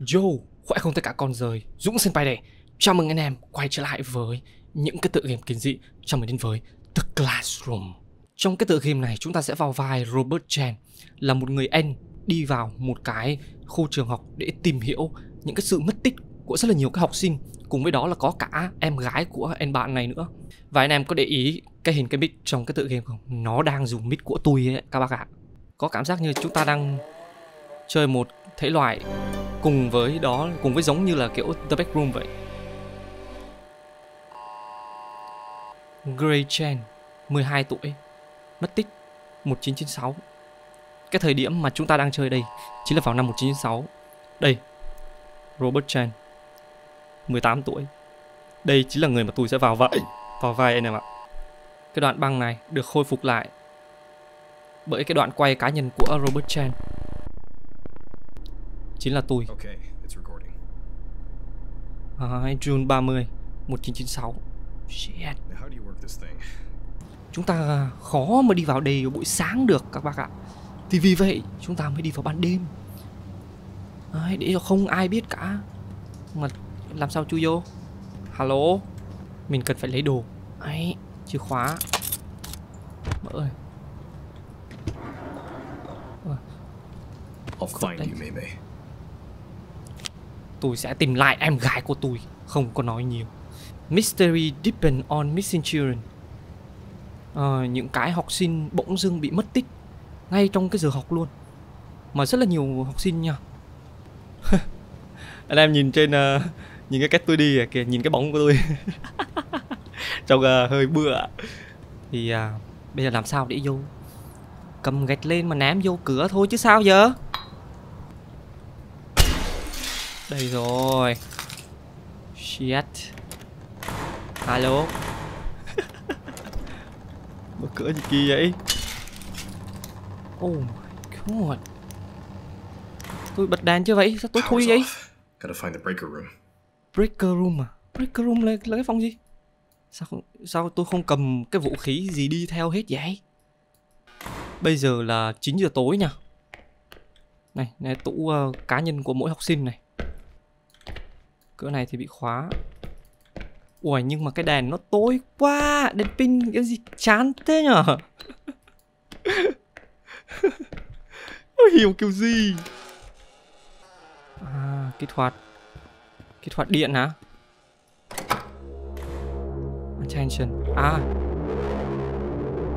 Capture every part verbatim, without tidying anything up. Yo, khỏe không tất cả con rời, Dũng Senpai đây. Chào mừng anh em quay trở lại với những cái tựa game kinh dị. Chào mừng đến với The Classroom. Trong cái tựa game này chúng ta sẽ vào vai Robert Chen, là một người anh đi vào một cái khu trường học để tìm hiểu những cái sự mất tích của rất là nhiều các học sinh. Cùng với đó là có cả em gái của anh bạn này nữa. Và anh em có để ý cái hình cái mic trong cái tựa game không? Nó đang dùng mic của tôi ấy các bác ạ. Có cảm giác như chúng ta đang chơi một thể loại cùng với đó, cùng với giống như là kiểu The Backrooms vậy. Gray Chen, mười hai tuổi, mất tích một chín chín sáu. Cái thời điểm mà chúng ta đang chơi đây chính là vào năm một chín chín sáu. Đây, Robert Chen, mười tám tuổi. Đây chính là người mà tôi sẽ vào vậy, vào vai anh em ạ. Cái đoạn băng này được khôi phục lại bởi cái đoạn quay cá nhân của Robert Chen. Chính là tôi. hai June ba mươi, một chín chín sáu. Shit. Chúng ta khó mà đi vào đây vào buổi sáng được các bác ạ. Thì vì vậy chúng ta mới đi vào ban đêm. Đấy, để không ai biết cả. Mà làm sao chui vô? Hello. Mình cần phải lấy đồ. Đấy, chìa khóa. Mở ơi. Tôi sẽ tìm lại em gái của tôi. Không có nói nhiều. Mystery depend on missing children. À, những cái học sinh bỗng dưng bị mất tích ngay trong cái giờ học luôn. Mà rất là nhiều học sinh nha. Anh em nhìn trên uh, nhìn cái cách tôi đi kìa, nhìn cái bóng của tôi. Trông uh, hơi bựa. Thì uh, bây giờ làm sao để vô? Cầm gạch lên mà ném vô cửa thôi chứ sao giờ. Đây rồi. Shit. Alo. Mở cửa gì kỳ vậy? Oh my god. Tôi bật đèn chưa vậy? Sao tối thui vậy? Breaker room à? Breaker room là, là cái phòng gì? Sao không, sao tôi không cầm cái vũ khí gì đi theo hết vậy? Bây giờ là chín giờ tối nha. Này, này tủ uh, cá nhân của mỗi học sinh này. Cửa này thì bị khóa. Ủa nhưng mà cái đèn nó tối quá. Đèn pin cái gì chán thế nhở. Nó hiểu kiểu gì. À kích hoạt. Kích hoạt điện hả? Attention. À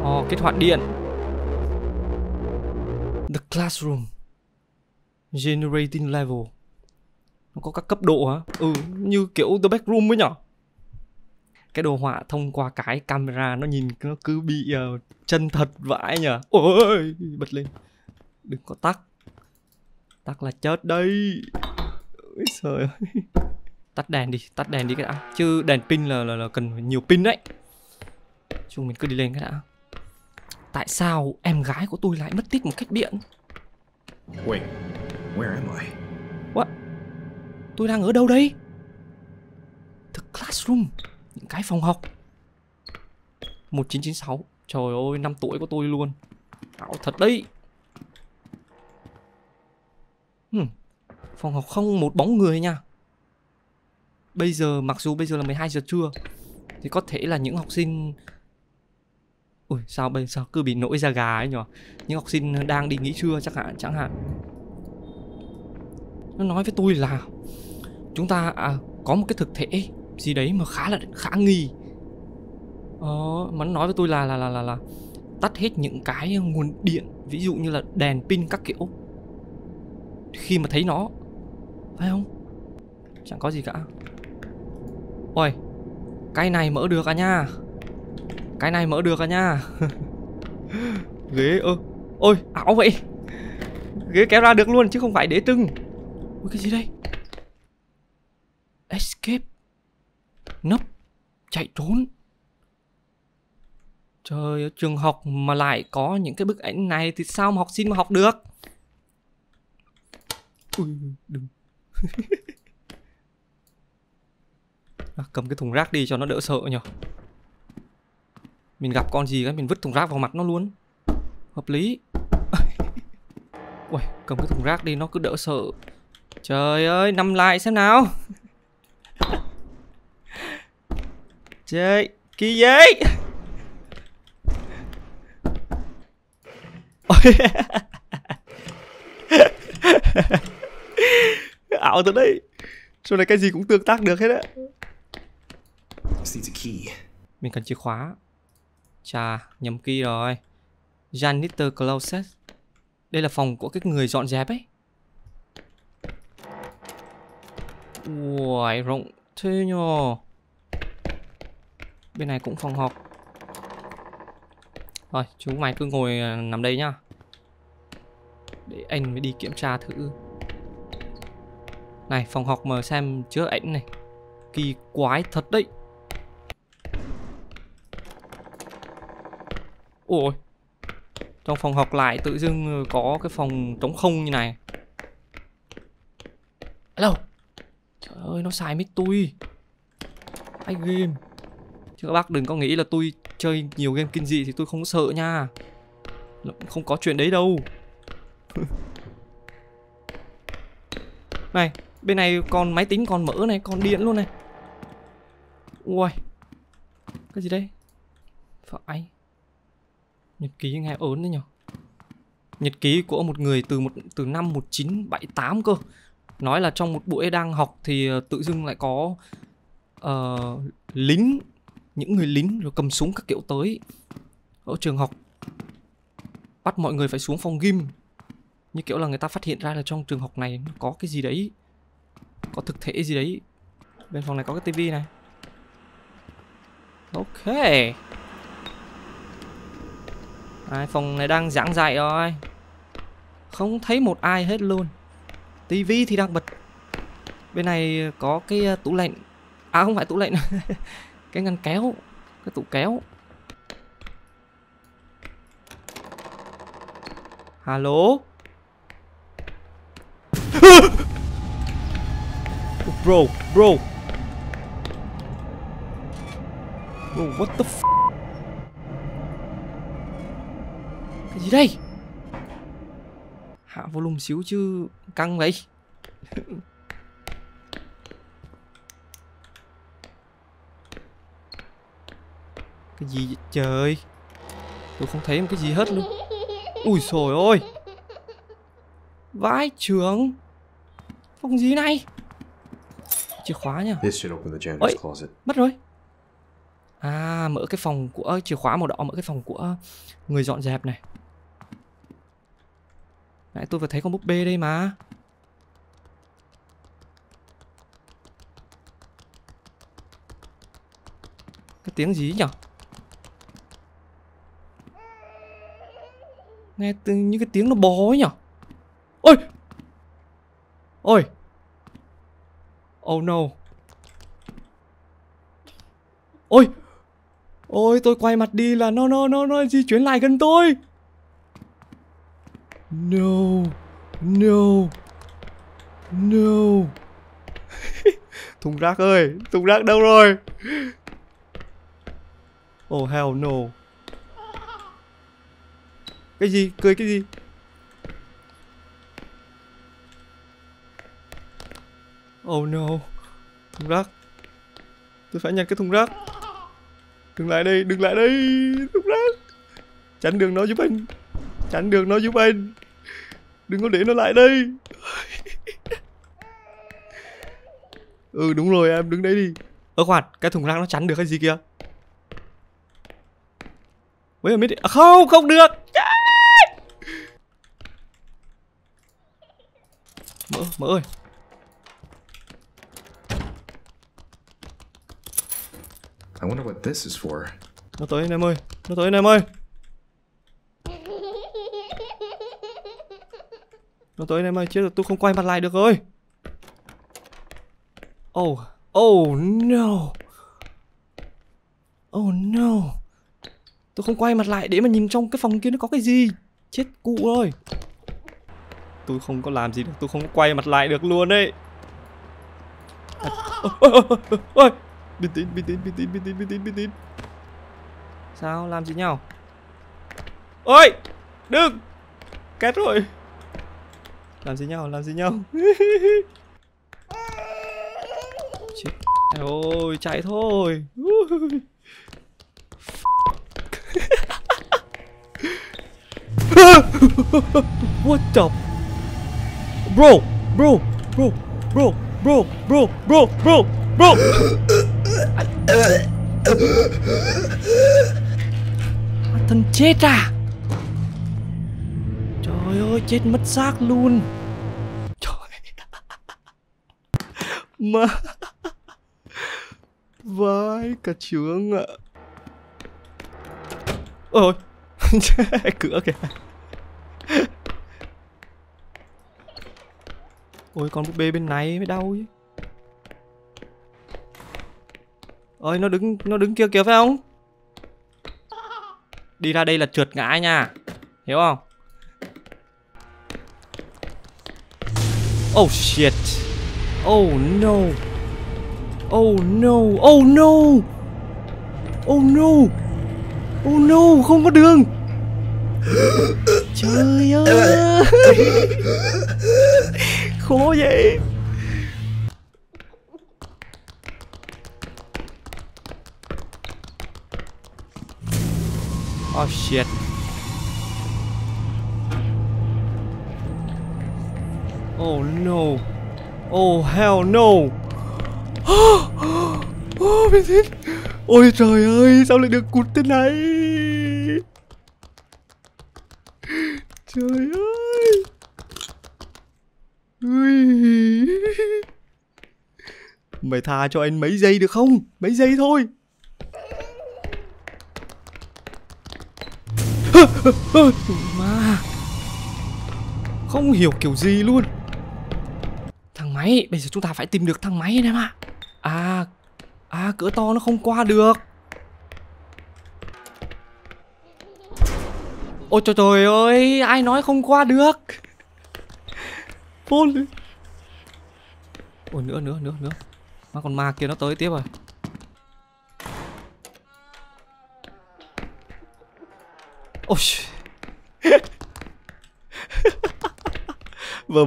Ồ oh, kích hoạt điện. The Classroom Generating Level. Nó có các cấp độ hả? Ừ, như kiểu The Backroom ấy nhở. Cái đồ họa thông qua cái camera nó nhìn nó cứ bị uh, chân thật vãi nhở. Ôi, bật lên. Đừng có tắt. Tắt là chết đây. Ôi trời ơi. Tắt đèn đi, tắt đèn đi cái đã. Chứ đèn pin là, là, là cần nhiều pin đấy. Chúng mình cứ đi lên cái đã. Tại sao em gái của tôi lại mất tích một cách điện? Wait, where am I? What? Tôi đang ở đâu đây? The Classroom, những cái phòng học. một chín chín sáu. Trời ơi, năm tuổi của tôi luôn. Tạo thật đấy. Hmm. Phòng học không một bóng người nha. Bây giờ, mặc dù bây giờ là mười hai giờ trưa, thì có thể là những học sinh... Ui, sao bây giờ cứ bị nổi da gà ấy nhở. Những học sinh đang đi nghỉ trưa chắc hạn, chẳng hạn. Nó nói với tôi là chúng ta à, có một cái thực thể gì đấy mà khá là khả nghi. Ờ, mà nó nói với tôi là là, là là là tắt hết những cái nguồn điện, ví dụ như là đèn pin các kiểu. Khi mà thấy nó, phải không? Chẳng có gì cả. Ôi, cái này mở được à nha. Cái này mở được à nha. Ghế ơ. Ôi, ảo vậy. Ghế kéo ra được luôn chứ không phải để trưng. Ôi, cái gì đây? Escape. Nấp. Chạy trốn. Trời ơi, trường học mà lại có những cái bức ảnh này thì sao mà học sinh mà học được. Ui, đừng. À, cầm cái thùng rác đi cho nó đỡ sợ nhở. Mình gặp con gì cái mình vứt thùng rác vào mặt nó luôn. Hợp lý. Ui, cầm cái thùng rác đi nó cứ đỡ sợ. Trời ơi, năm like xem nào. Trời, kỳ vậy. Ảo thật đấy. Sau này cái gì cũng tương tác được hết á. Mình cần chìa khóa. Chà, nhầm key rồi. Janitor Closet. Đây là phòng của cái người dọn dẹp ấy. Uầy, rộng thế nhờ. Bên này cũng phòng họp. Rồi, chúng mày cứ ngồi nằm đây nhá. Để anh mới đi kiểm tra thử. Này, phòng họp mà xem chứa ảnh này. Kỳ quái thật đấy. Ôi, trong phòng học lại tự dưng có cái phòng trống không như này. Hello. Trời ơi, nó xài mic tôi. Ai game. Chứ các bác đừng có nghĩ là tôi chơi nhiều game kinh dị thì tôi không sợ nha. Không có chuyện đấy đâu. Này, bên này còn máy tính còn mở này, còn điện luôn này. Ui. Cái gì đây? Phải. Nhật ký nghe ớn đấy nhở. Nhật ký của một người từ một từ năm một nghìn chín trăm bảy mươi tám cơ. Nói là trong một buổi đang học thì tự dưng lại có uh, lính, những người lính rồi cầm súng các kiểu tới ở trường học, bắt mọi người phải xuống phòng gym. Như kiểu là người ta phát hiện ra là trong trường học này có cái gì đấy, có thực thể gì đấy. Bên phòng này có cái tivi này. Ok. À, phòng này đang giảng dạy rồi. Không thấy một ai hết luôn. Tivi thì đang bật. Bên này có cái tủ lạnh. À không phải tủ lạnh. Cái ngăn kéo. Cái tủ kéo. Alo. Bro, bro. Bro, what the f***. Cái gì đây? Hạ volume xíu chứ căng vậy. Cái gì vậy trời? Tôi không thấy một cái gì hết luôn. Ui trời ơi. Vãi chưởng. Phòng gì này? Chìa khóa nha. Ôi, mất rồi. À, mở cái phòng của chìa khóa màu đỏ, mở cái phòng của người dọn dẹp này. Nãy tôi vừa thấy con búp bê đây mà. Cái tiếng gì nhỉ? Nghe như cái tiếng nó bó ấy nhỉ? Ôi! Ôi! Oh no! Ôi! Ôi, tôi quay mặt đi là nó nó nó nó di chuyển lại gần tôi. No. No. No. Thùng rác ơi, thùng rác đâu rồi? Oh hell no. Cái gì? Cười cái gì? Oh no. Thùng rác. Tôi phải nhặt cái thùng rác. Đừng lại đây, đừng lại đây. Thùng rác. Chắn đường nó giúp anh. Chắn đường nó giúp anh. Đừng có để nó lại đây. Ừ đúng rồi, em đứng đấy đi. Ơ khoan, cái thùng rác nó chắn được cái gì kìa? Với mít. À, không, không được. Mở, mở ơi. I wonder what this is for. Nó tới anh em ơi, nó tới anh em ơi. Nó tới anh em ơi, chứ là tôi không quay mặt lại được rồi. Oh, oh no. Oh no. Tôi không quay mặt lại để mà nhìn trong cái phòng kia nó có cái gì. Chết cụ rồi. Tôi không có làm gì được, tôi không có quay mặt lại được luôn đấy. Ôi, ôi, ôi, ôi. Bình tĩnh, bình tĩnh, bình tĩnh, bình tĩnh, bình tĩnh, bình tĩnh. Sao làm gì nhau? Ôi! Đừng! Kết rồi. Làm gì nhau, làm gì nhau. Trời ơi, chạy thôi. What the... Bro, bro, bro, bro, bro, bro, bro, bro, bro. Thằng chết à. Trời ơi, chết mất xác luôn. Trời. Mà vãi cả chướng ạ. Ôi cửa kìa. Ôi con búp bê bên này mới đau chứ. Ôi nó đứng nó đứng kia kìa phải không? Đi ra đây là trượt ngã nha. Hiểu không? Oh shit. Oh no. Oh no. Oh no. Oh no. Oh no, không có đường. Trời ơi. Khó vậy. Oh shit. Oh no. Oh hell no. Oh mình chết. Ôi trời ơi, sao lại được cụt thế này. Trời ơi. Ui. Mày tha cho anh mấy giây được không? Mấy giây thôi. Mà không hiểu kiểu gì luôn. Thang máy, bây giờ chúng ta phải tìm được thang máy em ạ. À, à cửa to nó không qua được. Ôi trời trời ơi, ai nói không qua được. Ôi nữa nữa nữa nữa. Mà con ma kia nó tới tiếp rồi. Ôi. Vừa,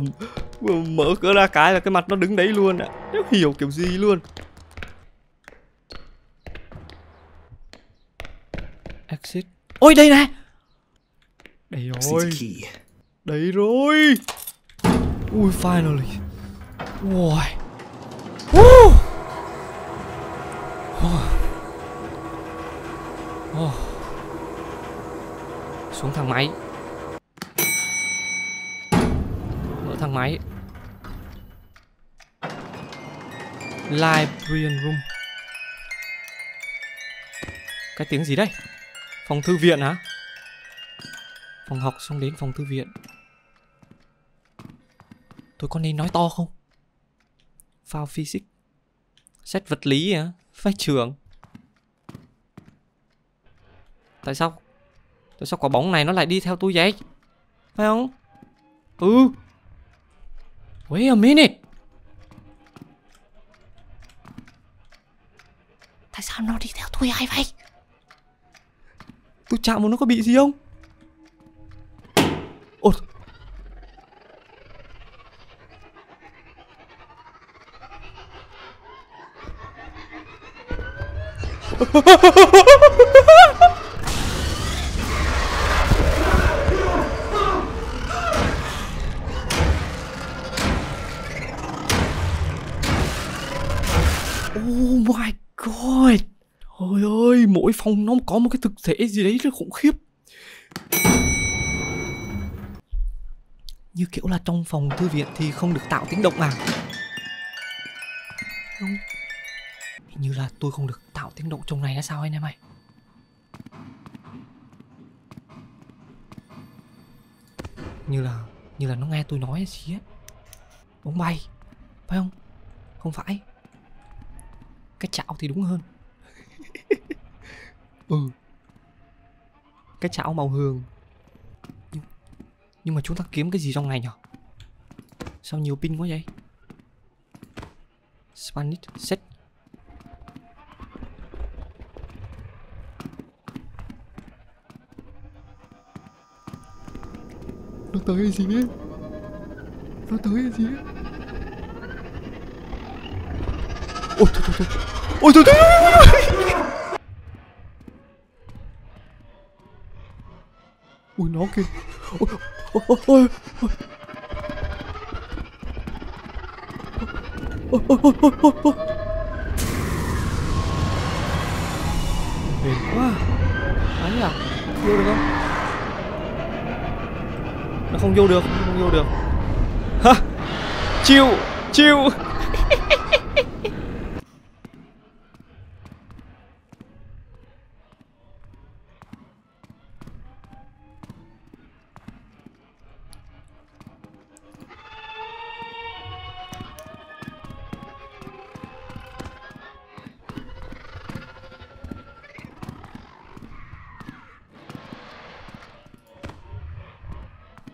vừa mở cửa ra cái là cái mặt nó đứng đấy luôn ạ. À. Không hiểu kiểu gì luôn. Exit. Ôi đây này. Đây rồi. Đây rồi. Ui finally. Ui. Woo. Oh. Oh. Xuống thang máy. Mở thang máy. Librarian room. Cái tiếng gì đây? Phòng thư viện hả? Phòng học xong đến phòng thư viện. Tôi có nên nói to không? Phao physics. Xét vật lý hả? Phách trường. Tại sao? Tại sao quả bóng này nó lại đi theo tôi vậy? Phải không? Ừ. Wait a minute. Tại sao nó đi theo tôi ai vậy? Tôi chạm vào nó có bị gì không? Ôi. Oh my god. Trời ơi, mỗi phòng nó có một cái thực thể gì đấy rất khủng khiếp. Như kiểu là trong phòng thư viện thì không được tạo tiếng động à? Không. Hình như là tôi không được tạo tiếng động trong này là sao anh em ơi? Như là... Như là nó nghe tôi nói gì á. Bóng bay. Phải không? Không phải. Cái chảo thì đúng hơn. Ừ. Cái chảo màu hường. Nhưng, nhưng mà chúng ta kiếm cái gì trong này nhỉ? Sao nhiều pin quá vậy? Spanish set. Nó tới cái gì đấy? Nó tới cái gì đấy? Ôi thôi thôi thôi. Ôi thôi thôi. Ôi nó kìa. Ôi ôi ôi. Ôi ôi ôi ôi ôi. Bền quá. Đấy à? Vô được không? Nó không vô được, nó không vô được. Ha. Chiêu, chiêu.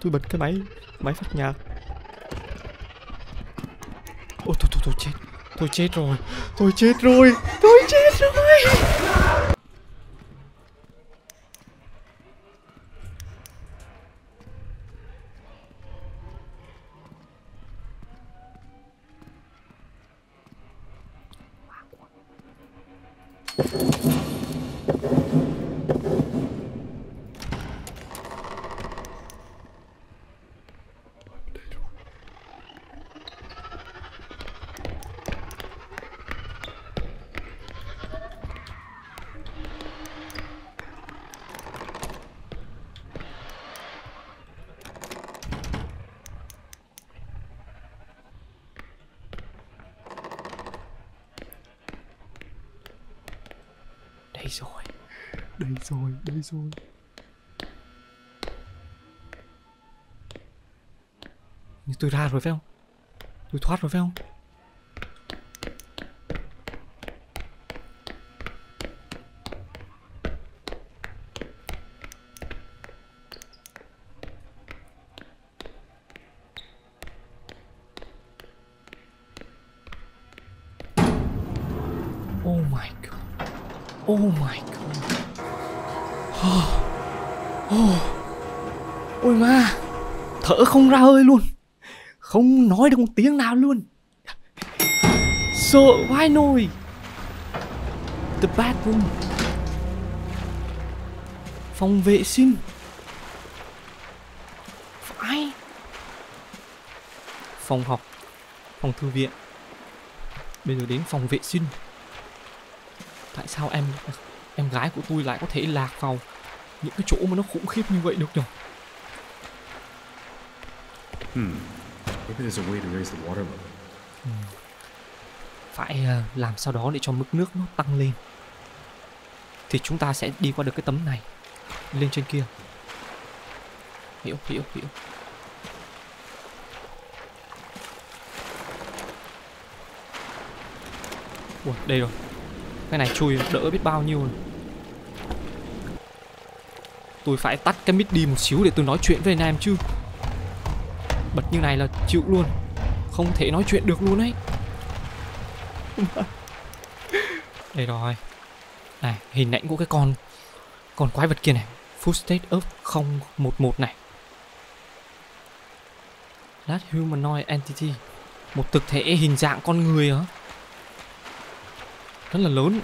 Tôi bật cái máy, máy phát nhạc. Ôi thôi thôi thôi chết. Tôi chết rồi. Tôi chết rồi. Tôi chết rồi. Đây rồi, đây rồi, đây rồi. Nhưng tôi ra rồi phải không? Tôi thoát rồi phải không? Oh my god. Oh my god. Oh. Oh. Ôi ma. Thở không ra hơi luôn. Không nói được một tiếng nào luôn. Sợ quá nồi. The bathroom. Phòng vệ sinh. Phải. Phòng học. Phòng thư viện. Bây giờ đến phòng vệ sinh. Tại sao em em gái của tôi lại có thể lạc vào những cái chỗ mà nó khủng khiếp như vậy được nhỉ? Hmm. Hmm. Phải làm sao đó để cho mức nước nó tăng lên. Thì chúng ta sẽ đi qua được cái tấm này lên trên kia. Hiểu, hiểu, hiểu. Ủa, đây rồi. Cái này chui đỡ biết bao nhiêu rồi. Tôi phải tắt cái mic đi một xíu để tôi nói chuyện với anh em chứ. Bật như này là chịu luôn. Không thể nói chuyện được luôn ấy. Đây rồi. Này, hình ảnh của cái con Con quái vật kia này. Footstep up không một một này. That humanoid entity. Một thực thể hình dạng con người hả? Rất là lớn.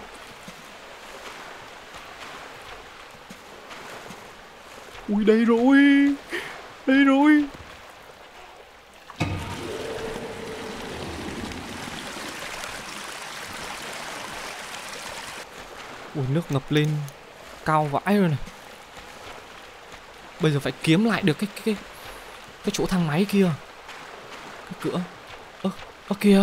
Ui đây rồi. Đây rồi. Ui nước ngập lên cao vãi rồi này. Bây giờ phải kiếm lại được cái cái cái chỗ thang máy kia. Cái cửa. Ơ ơ kìa.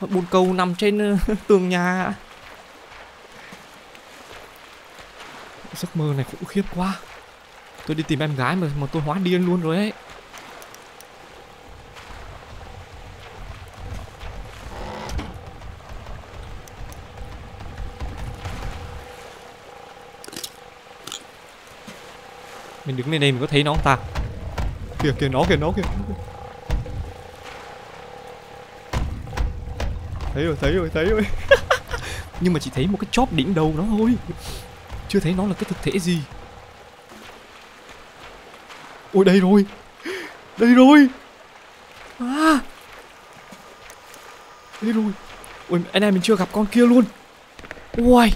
Bồn cầu nằm trên tường nhà. Giấc mơ này khủng khiếp quá. Tôi đi tìm em gái mà, mà tôi hóa điên luôn rồi ấy. Mình đứng lên đây mình có thấy nó không ta? Kìa kìa nó kìa nó kìa. Thấy rồi, thấy rồi, thấy rồi. Nhưng mà chỉ thấy một cái chóp đỉnh đầu nó thôi. Chưa thấy nó là cái thực thể gì. Ôi đây rồi. Đây rồi. À. Thế rồi. Ui, anh này mình chưa gặp con kia luôn. Ui.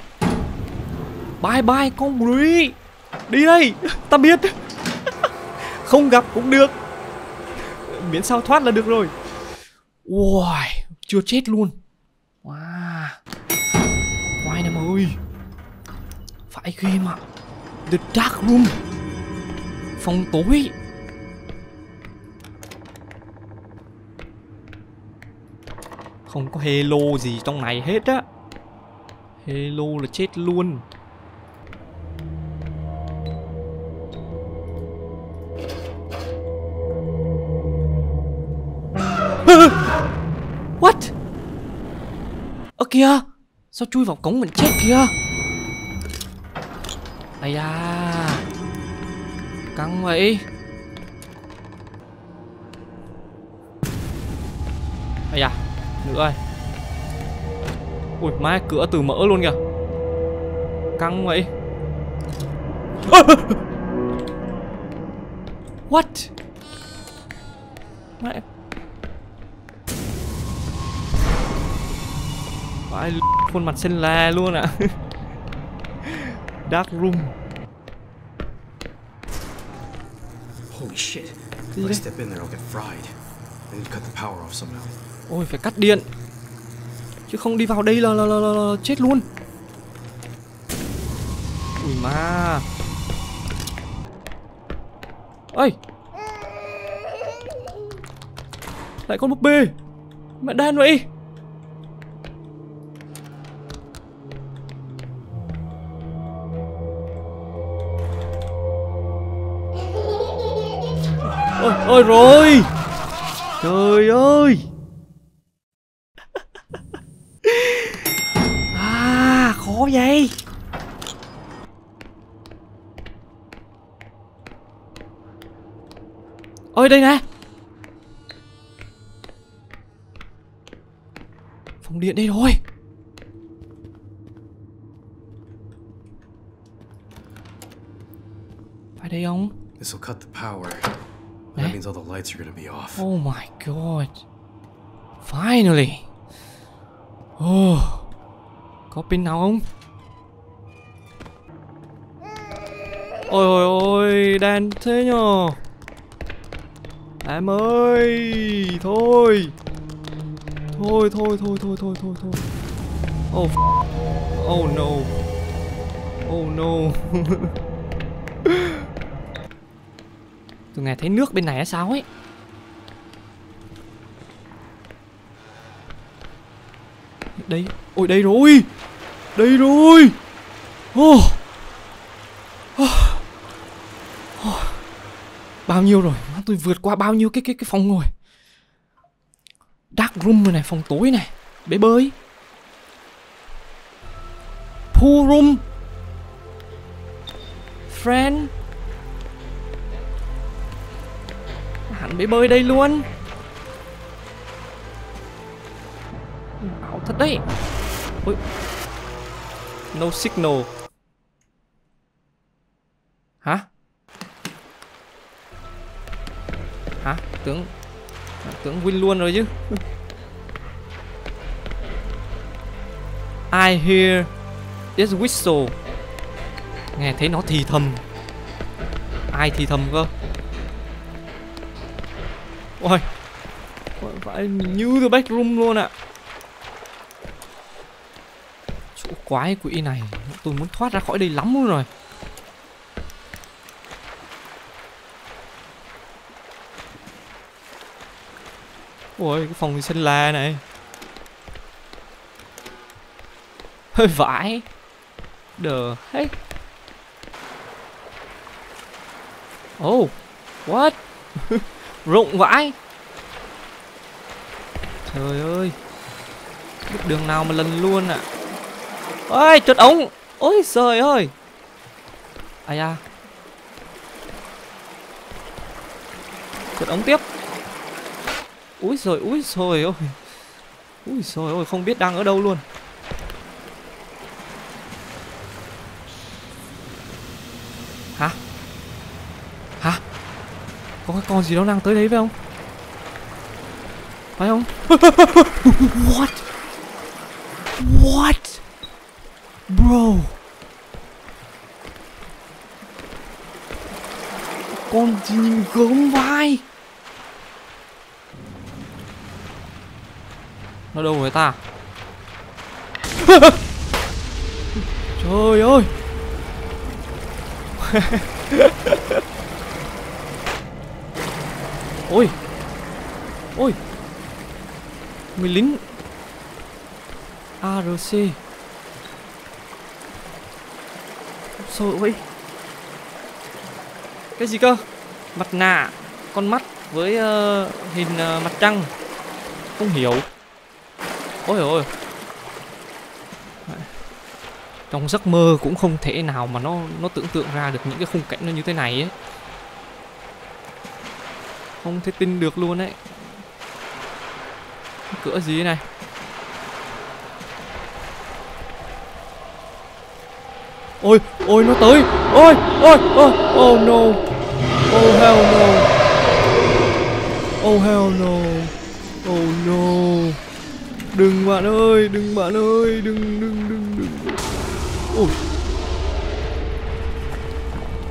Bye bye con Bri. Đi đây, ta biết. Không gặp cũng được, miễn sao thoát là được rồi. Ui, chưa chết luôn. Wow. Quái này mà ơi. Phải game ạ. The Backrooms. Phòng tối. Không có hello gì trong này hết á. Hello là chết luôn. What? Ơ kìa, sao chui vào cống mình chết kìa. Ây da, căng vậy. Ây da, nữ ơi. Ui, má cửa từ mỡ luôn kìa. Căng vậy. What? Mẹ. Phải khuôn mặt xanh la luôn ạ. À. Backrooms. Holy shit. If I step in there I'll get fried. I need to cut the power off somehow. Ôi, phải cắt điện. Chứ không đi vào đây là là, là, là chết luôn. Ui ma. Ơi. Lại con búp bê. Mẹ đen vậy. Ôi, ôi rồi. Trời ơi. À, khó vậy. Ôi đây nè. Phòng điện đây rồi. Phải đây không? This will cut the power. That means all the lights are gonna be off. Oh my god. Finally. Oh. Có pin nào không? Ôi ôi ôi, đen thế nhờ. Em ơi, thôi. Thôi thôi thôi thôi thôi thôi thôi. Oh. Oh no. Oh no. Tôi nghe thấy nước bên này hay sao ấy. Đây, ôi đây rồi. Đây rồi. Oh. Oh. Oh. Bao nhiêu rồi, tôi vượt qua bao nhiêu cái cái cái phòng rồi. Dark room rồi này, phòng tối này, bể bơi. Pool room. Friend. Hẳn bể bơi đây luôn. Ảo thật đấy. Ôi. No signal. Hả? Hả? Tưởng Tưởng win luôn rồi chứ. I hear this whistle. Nghe thấy nó thì thầm. Ai thì thầm cơ? Ôi, phải như The Backrooms luôn ạ. Chỗ quái quỷ này, tôi muốn thoát ra khỏi đây lắm luôn rồi. Ôi, cái phòng xanh la này. Hơi vãi. Đờ hết. Oh, what? Rộng vãi. Trời ơi. Biết đường nào mà lần luôn ạ. À. Ôi trượt ống. Ôi trời ơi. Ai da. Trượt ống tiếp. Úi trời, úi trời ơi. Úi trời ơi, không biết đang ở đâu luôn. Hả? Có cái con gì đó đang tới đấy phải không? Phải không? What? What? Bro. Con chim gớm vai. Nó đâu với ta? Trời ơi. Ôi. Ôi. Người lính a rờ xê. Sợ vậy. Cái gì cơ? Mặt nạ, con mắt với uh, hình uh, mặt trăng. Không hiểu. Ôi ôi. Trong giấc mơ cũng không thể nào mà nó nó tưởng tượng ra được những cái khung cảnh nó như thế này ấy. Không thể tin được luôn ấy. Cái cửa gì này? Ôi, ôi nó tới. Ôi, ôi, ôi, oh no. Oh hell no. Oh hell no. Oh no. Đừng bạn ơi, đừng bạn ơi, đừng đừng đừng đừng. Ôi.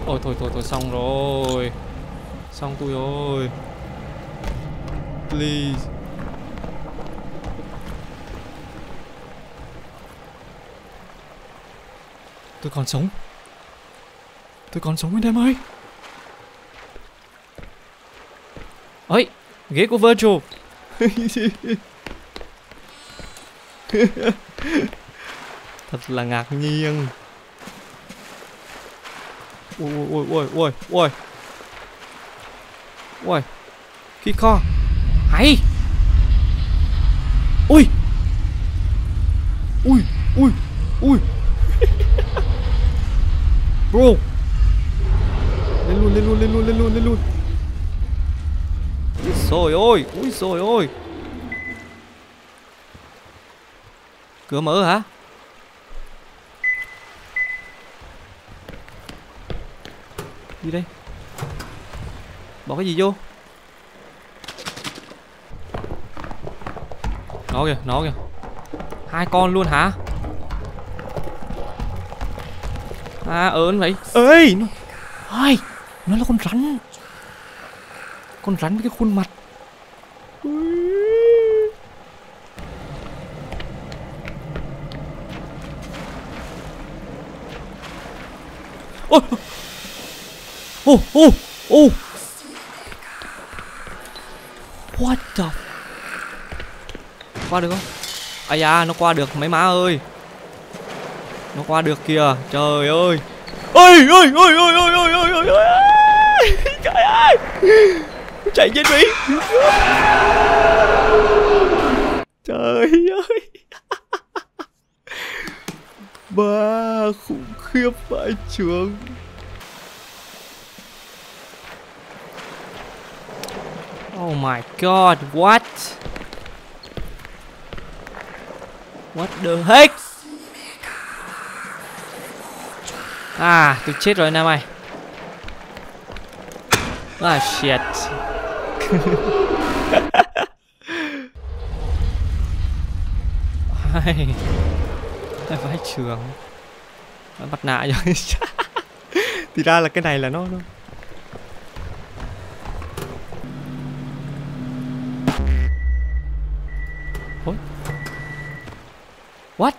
Ôi thôi thôi thôi xong rồi. Xong tôi rồi. Please. Tôi còn sống. Tôi còn sống anh em ơi. Ôi, ghế của Virgil. Thật là ngạc nhiên. Ôi ôi ôi ôi ôi. Ôi. Khi co. Hay. Ui. Ui, ui, ui. Bro. Lên luôn, lên luôn, lên luôn, lên luôn, lên luôn. Rồi ôi, úi rồi ôi. Cửa mở hả? Gì đây? Bỏ cái gì vô? Nó kìa, nó kìa. Hai con luôn hả? À ớn ừ, vậy. Ơi nó... Ai? Nó là con rắn. Con rắn với cái khuôn mặt. Ôi. Ô ô ô. What the. Qua được không? À da, nó qua được mấy má ơi. Nó qua được kìa. Trời ơi. Ôi ôi ôi ôi ôi ôi ôi ôi ôi. Trời ơi. Chạy trên Mỹ. Trời ơi. Ba khủng khiếp vãi chưởng. Oh my god, what? What the heck? À, tôi chết rồi anh em ơi. Ah shit. Ai. Ai vãi chưởng. Mặt nạ rồi. Thì ra là cái này là nó nó. What?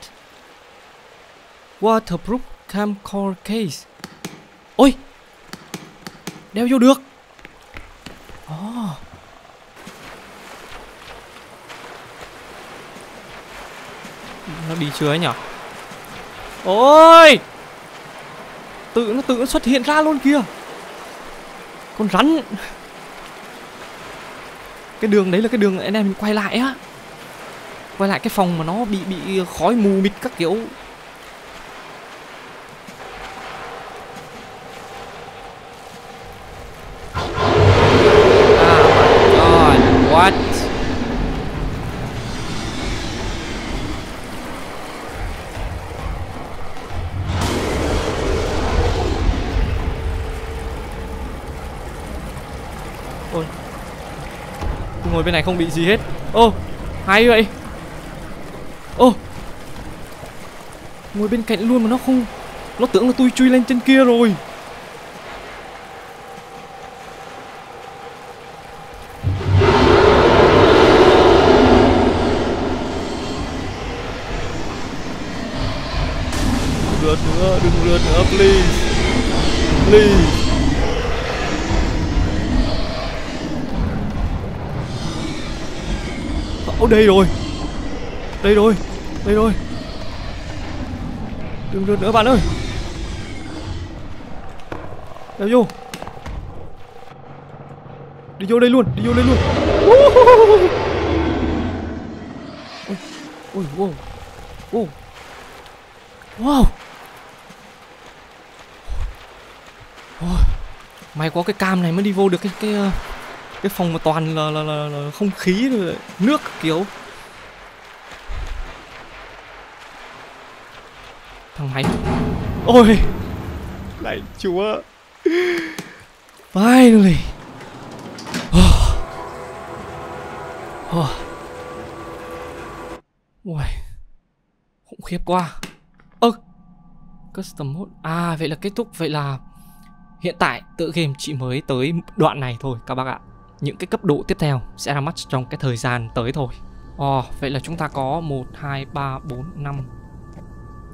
Waterproof camcorder case. Ôi. Đeo vô được. Oh. Nó đi chưa ấy nhỉ? Ôi. Tự nó tự nó xuất hiện ra luôn kìa. Con rắn. Cái đường đấy là cái đường anh em quay lại á. Quay lại cái phòng mà nó bị bị khói mù mịt các kiểu. Ah my god, what? Ôi. ngồi bên này không bị gì hết. Ô, oh, hay vậy. Ô, oh, ngồi bên cạnh luôn mà nó không, nó tưởng là tôi chui lên trên kia rồi. Rượt nữa, đừng rượt nữa, please, please. Ô, đây rồi, đây rồi, đây rồi. Đừng rượt nữa bạn ơi. Đeo vô. Đi vô đây luôn, đi vô đây luôn. Ôi, ôi, wow, wow, wow. May có cái cam này mới đi vô được cái cái cái phòng mà toàn là là là, là không khí rồi nước kiểu. Thằng máy. Ôi, lạy chúa. Finally. Oh. Oh. Ôi, khủng khiếp quá. Ơ, oh. Custom mode. À, vậy là kết thúc, vậy là hiện tại tựa game chỉ mới tới đoạn này thôi các bác ạ. Những cái cấp độ tiếp theo sẽ ra mắt trong cái thời gian tới thôi. Ồ, oh, vậy là chúng ta có một, hai, ba, bốn, năm,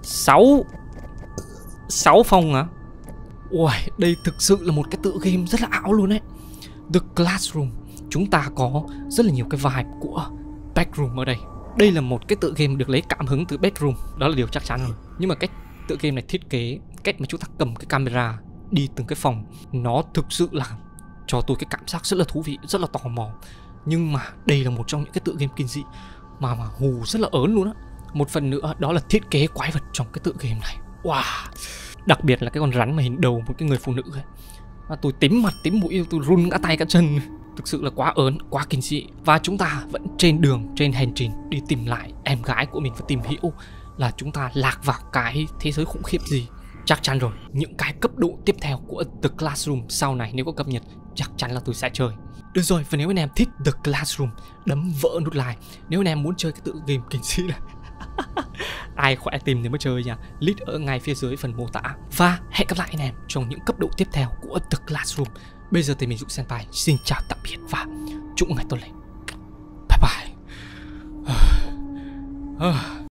sáu, sáu phòng hả? Ui, đây thực sự là một cái tựa game rất là ảo luôn đấy. The Classroom. Chúng ta có rất là nhiều cái vibe của Backroom ở đây. Đây là một cái tựa game được lấy cảm hứng từ Backroom, đó là điều chắc chắn rồi. Nhưng mà cách tựa game này thiết kế, cách mà chúng ta cầm cái camera đi từng cái phòng, nó thực sự là cho tôi cái cảm giác rất là thú vị, rất là tò mò. Nhưng mà đây là một trong những cái tựa game kinh dị mà mà hù rất là ớn luôn á. Một phần nữa đó là thiết kế quái vật trong cái tựa game này. Wow. Đặc biệt là cái con rắn mà hình đầu một cái người phụ nữ ấy. À, tôi tím mặt, tím mũi, tôi run cả tay cả chân. Thực sự là quá ớn, quá kinh dị. Và chúng ta vẫn trên đường, trên hành trình đi tìm lại em gái của mình và tìm hiểu là chúng ta lạc vào cái thế giới khủng khiếp gì. Chắc chắn rồi, những cái cấp độ tiếp theo của The Classroom sau này nếu có cập nhật chắc chắn là tôi sẽ chơi. Được rồi, và nếu anh em thích The Classroom, đấm vỡ nút like. Nếu anh em muốn chơi cái tựa game kinh dị này, ai khỏe tìm thì mới chơi nha. Link ở ngay phía dưới phần mô tả. Và hẹn gặp lại anh em trong những cấp độ tiếp theo của The Classroom. Bây giờ thì mình Dũng Senpai xin chào tạm biệt và chúc ngày tốt lành. Bye bye.